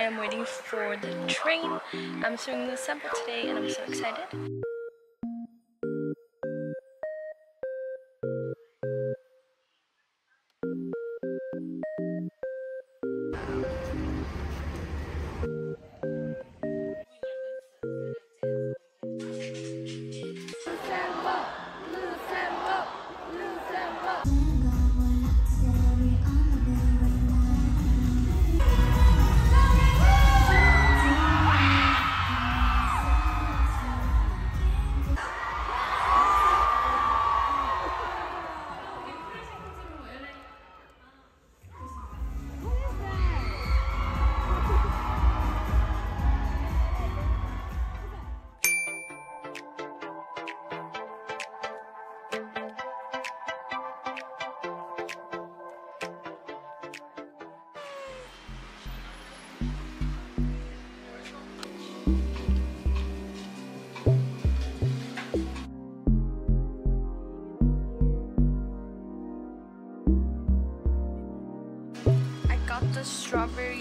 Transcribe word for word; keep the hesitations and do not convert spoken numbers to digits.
I am waiting for the train. I'm doing the loossemble today and I'm so excited. Strawberry